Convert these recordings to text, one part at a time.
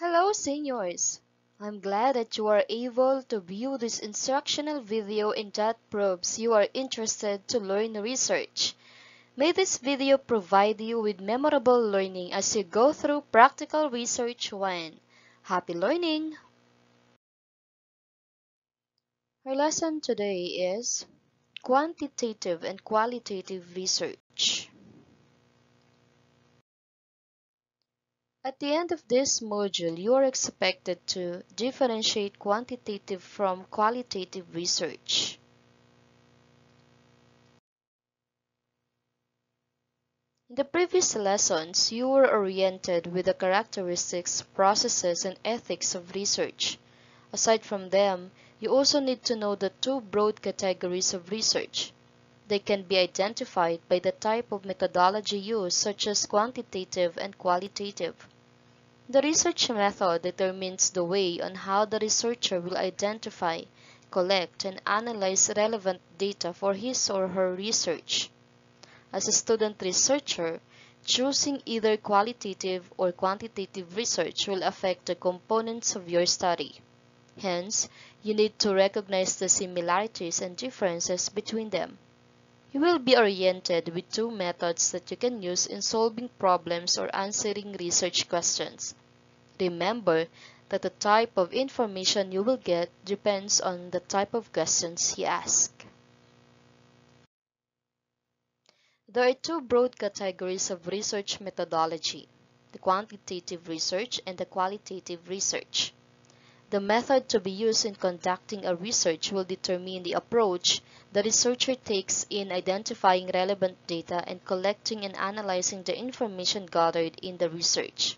Hello seniors! I'm glad that you are able to view this instructional video and that proves you are interested to learn research. May this video provide you with memorable learning as you go through Practical Research 1. Happy learning! Our lesson today is Quantitative and Qualitative Research. At the end of this module, you are expected to differentiate quantitative from qualitative research. In the previous lessons, you were oriented with the characteristics, processes, and ethics of research. Aside from them, you also need to know the two broad categories of research. They can be identified by the type of methodology used, such as quantitative and qualitative. The research method determines the way on how the researcher will identify, collect, and analyze relevant data for his or her research. As a student researcher, choosing either qualitative or quantitative research will affect the components of your study. Hence, you need to recognize the similarities and differences between them. You will be oriented with two methods that you can use in solving problems or answering research questions. Remember that the type of information you will get depends on the type of questions you ask. There are two broad categories of research methodology, the quantitative research and the qualitative research. The method to be used in conducting a research will determine the approach the researcher takes in identifying relevant data and collecting and analyzing the information gathered in the research.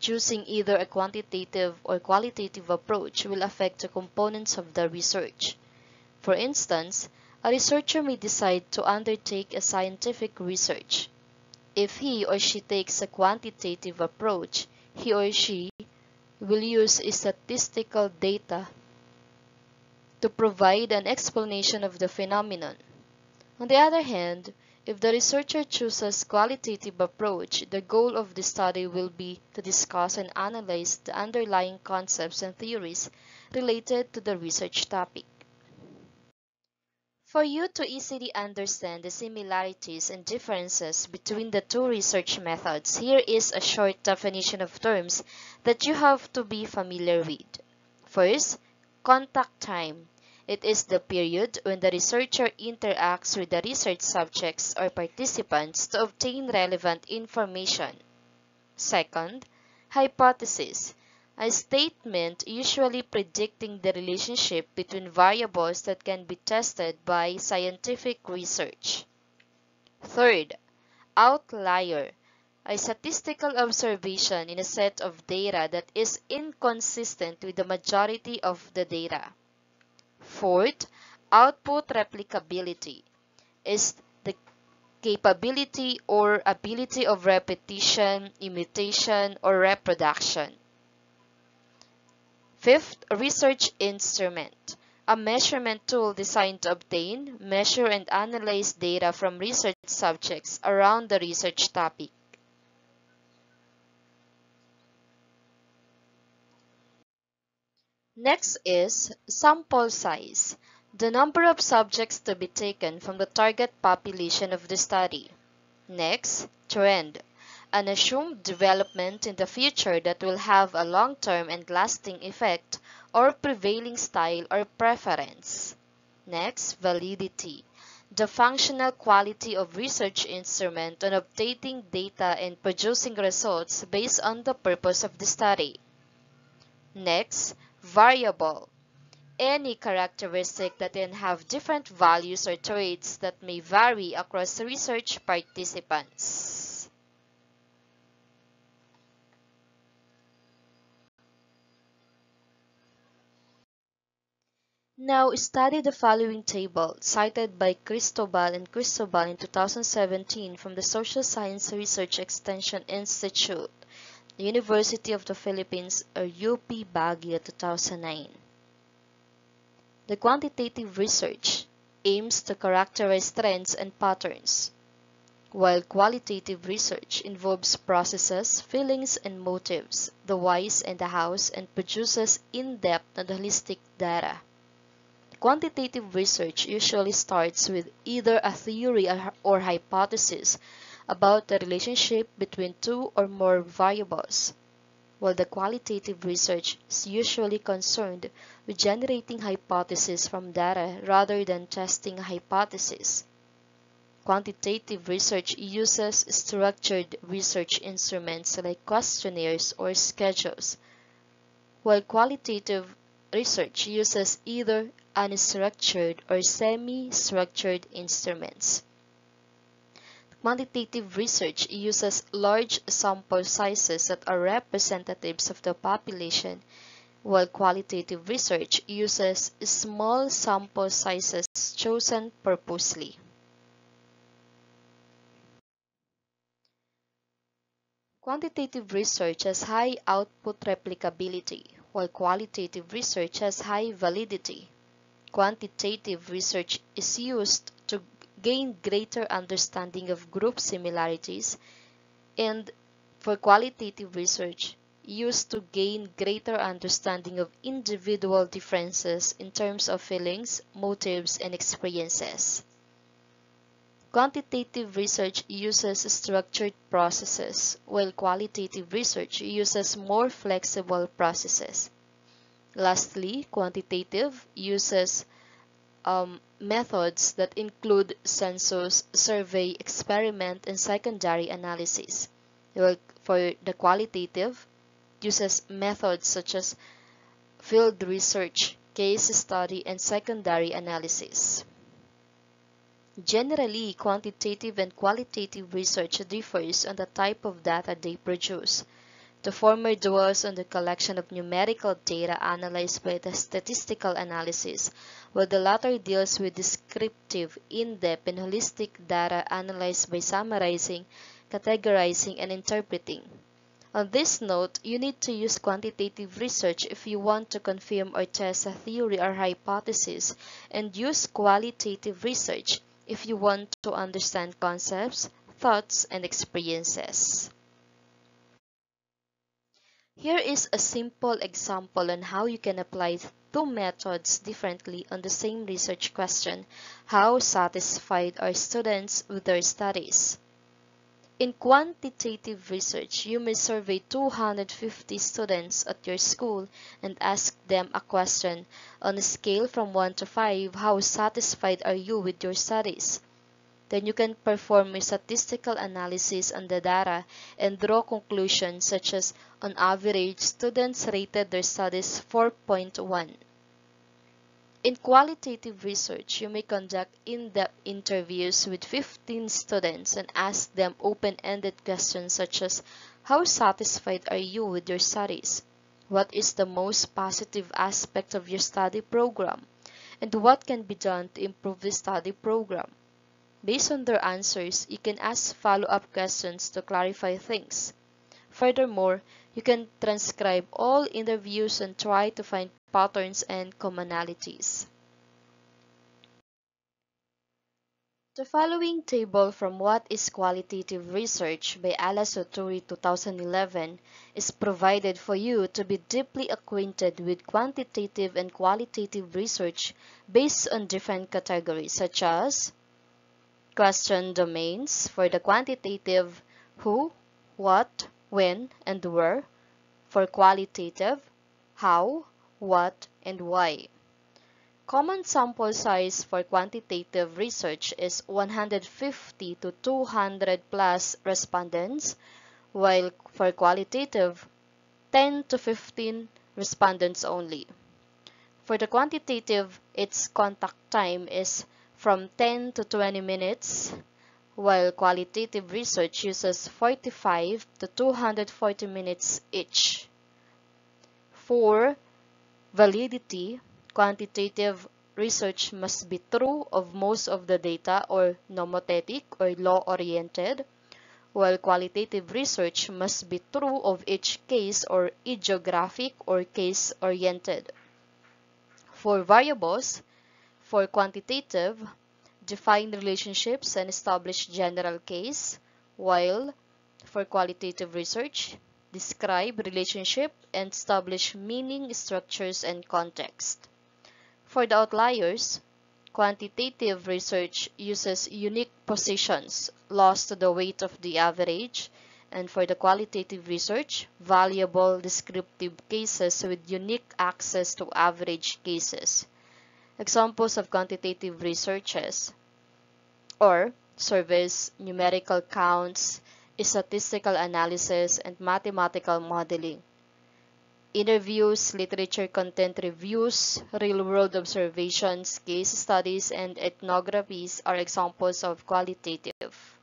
Choosing either a quantitative or qualitative approach will affect the components of the research. For instance, a researcher may decide to undertake a scientific research. If he or she takes a quantitative approach, he or she will use statistical data to provide an explanation of the phenomenon. On the other hand, if the researcher chooses a qualitative approach, the goal of the study will be to discuss and analyze the underlying concepts and theories related to the research topic. For you to easily understand the similarities and differences between the two research methods, here is a short definition of terms that you have to be familiar with. First, contact time. It is the period when the researcher interacts with the research subjects or participants to obtain relevant information. Second, hypothesis. A statement usually predicting the relationship between variables that can be tested by scientific research. Third, outlier. A statistical observation in a set of data that is inconsistent with the majority of the data. Fourth, output replicability. Is the capability or ability of repetition, imitation, or reproduction. Fifth, research instrument. A measurement tool designed to obtain, measure, and analyze data from research subjects around the research topic. Next is sample size, the number of subjects to be taken from the target population of the study. Next, trend. An assumed development in the future that will have a long-term and lasting effect or prevailing style or preference. Next, validity. The functional quality of research instrument on obtaining data and producing results based on the purpose of the study. Next, variable. Any characteristic that can have different values or traits that may vary across research participants. Now, study the following table, cited by Cristobal and Cristobal in 2017 from the Social Science Research Extension Institute, the University of the Philippines, or UP Baguio 2009. The quantitative research aims to characterize trends and patterns. while qualitative research involves processes, feelings, and motives, the whys and the hows, and produces in-depth and holistic data. Quantitative research usually starts with either a theory or hypothesis about the relationship between two or more variables, while the qualitative research is usually concerned with generating hypotheses from data rather than testing a hypothesis. Quantitative research uses structured research instruments like questionnaires or schedules, while qualitative research uses either unstructured or semi-structured instruments. Quantitative research uses large sample sizes that are representatives of the population, while qualitative research uses small sample sizes chosen purposely. Quantitative research has high output replicability, while qualitative research has high validity. Quantitative research is used to gain greater understanding of group similarities, and for qualitative research, used to gain greater understanding of individual differences in terms of feelings, motives, and experiences. Quantitative research uses structured processes, while qualitative research uses more flexible processes. Lastly, quantitative uses methods that include census, survey, experiment, and secondary analysis, while for the qualitative, uses methods such as field research, case study, and secondary analysis. Generally, quantitative and qualitative research differs on the type of data they produce. The former dwells on the collection of numerical data analyzed by the statistical analysis, while the latter deals with descriptive, in-depth, and holistic data analyzed by summarizing, categorizing, and interpreting. On this note, you need to use quantitative research if you want to confirm or test a theory or hypothesis, and use qualitative research if you want to understand concepts, thoughts, and experiences. Here is a simple example on how you can apply two methods differently on the same research question: how satisfied are students with their studies? In quantitative research, you may survey 250 students at your school and ask them a question. On a scale from 1 to 5, how satisfied are you with your studies? Then you can perform a statistical analysis on the data and draw conclusions such as, on average, students rated their studies 4.1. In qualitative research, you may conduct in-depth interviews with 15 students and ask them open-ended questions such as, how satisfied are you with your studies? What is the most positive aspect of your study program? And what can be done to improve the study program? Based on their answers, you can ask follow-up questions to clarify things. Furthermore, you can transcribe all interviews and try to find patterns and commonalities. The following table from What is Qualitative Research by Alice Oturi 2011 is provided for you to be deeply acquainted with quantitative and qualitative research based on different categories such as question domains for the quantitative: who, what, when, and where; for qualitative: how, what, and why. Common sample size for quantitative research is 150 to 200 plus respondents, while for qualitative, 10 to 15 respondents only. For the quantitative, its contact time is from 10 to 20 minutes, while qualitative research uses 45 to 240 minutes each. For validity, quantitative research must be true of most of the data or nomothetic or law-oriented, while qualitative research must be true of each case or ideographic or case-oriented. For variables, for quantitative, define relationships and establish general case, while for qualitative research, describe relationship and establish meaning, structures, and context. For the outliers, quantitative research uses unique positions, loss to the weight of the average, and for the qualitative research, valuable descriptive cases with unique access to average cases. Examples of quantitative researches or surveys, numerical counts, statistical analysis, and mathematical modeling. Interviews, literature content reviews, real-world observations, case studies, and ethnographies are examples of qualitative.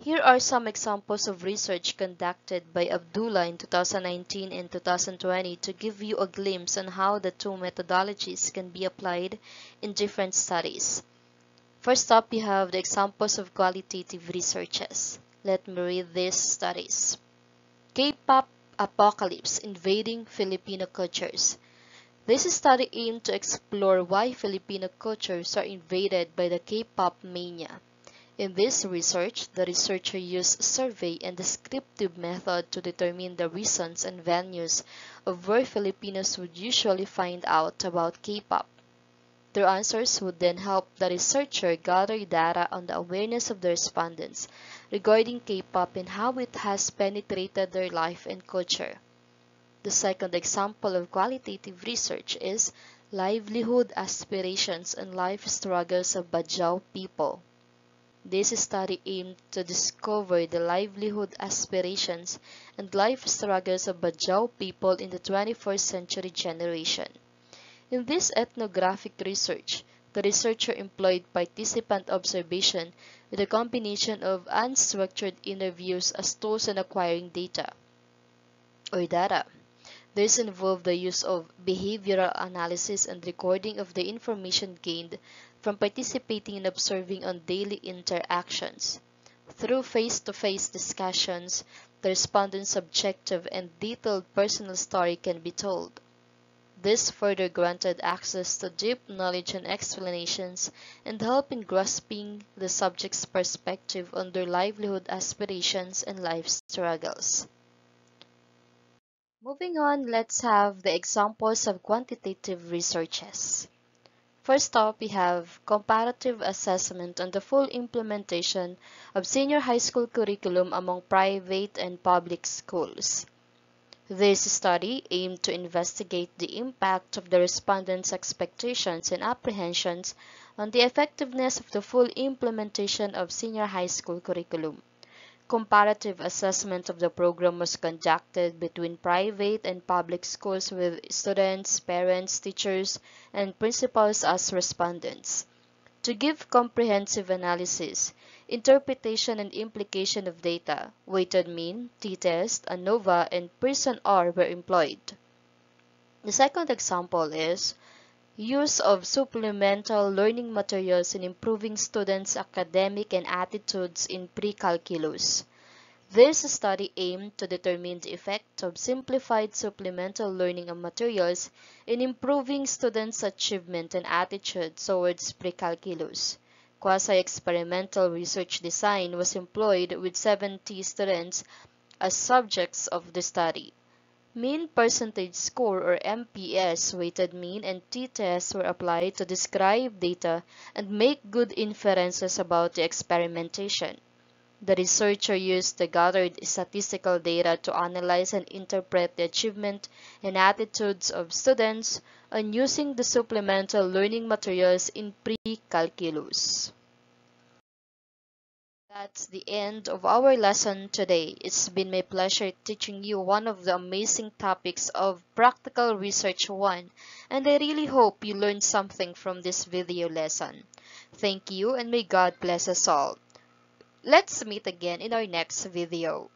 Here are some examples of research conducted by Abdullah in 2019 and 2020 to give you a glimpse on how the two methodologies can be applied in different studies. First up, you have the examples of qualitative researches. Let me read these studies. K-pop apocalypse invading Filipino cultures. This study aimed to explore why Filipino cultures are invaded by the K-pop mania. In this research, the researcher used survey and descriptive method to determine the reasons and venues of where Filipinos would usually find out about K-pop. Their answers would then help the researcher gather data on the awareness of the respondents regarding K-pop and how it has penetrated their life and culture. The second example of qualitative research is livelihood aspirations and life struggles of Bajau people. This study aimed to discover the livelihood aspirations and life struggles of Bajau people in the 21st century generation. In this ethnographic research, the researcher employed participant observation with a combination of unstructured interviews as tools in acquiring data. This involved the use of behavioral analysis and recording of the information gained from participating and observing on daily interactions. Through face-to-face discussions, the respondent's subjective and detailed personal story can be told. This further granted access to deep knowledge and explanations and help in grasping the subject's perspective on their livelihood aspirations and life struggles. Moving on, let's have the examples of quantitative researches. First up, we have comparative assessment on the full implementation of senior high school curriculum among private and public schools. This study aimed to investigate the impact of the respondents' expectations and apprehensions on the effectiveness of the full implementation of senior high school curriculum. Comparative assessment of the program was conducted between private and public schools with students, parents, teachers, and principals as respondents. To give comprehensive analysis, interpretation and implication of data, weighted mean, t-test, ANOVA, and Pearson r were employed. The second example is use of supplemental learning materials in improving students' academic and attitudes in pre-calculus. This study aimed to determine the effect of simplified supplemental learning materials in improving students' achievement and attitude towards pre-calculus. Quasi-experimental research design was employed with 70 students as subjects of the study. Mean percentage score or MPS, weighted mean, and t-tests were applied to describe data and make good inferences about the experimentation. The researcher used the gathered statistical data to analyze and interpret the achievement and attitudes of students on using the supplemental learning materials in pre-calculus. That's the end of our lesson today. It's been my pleasure teaching you one of the amazing topics of Practical Research 1, and I really hope you learned something from this video lesson. Thank you, and may God bless us all. Let's meet again in our next video.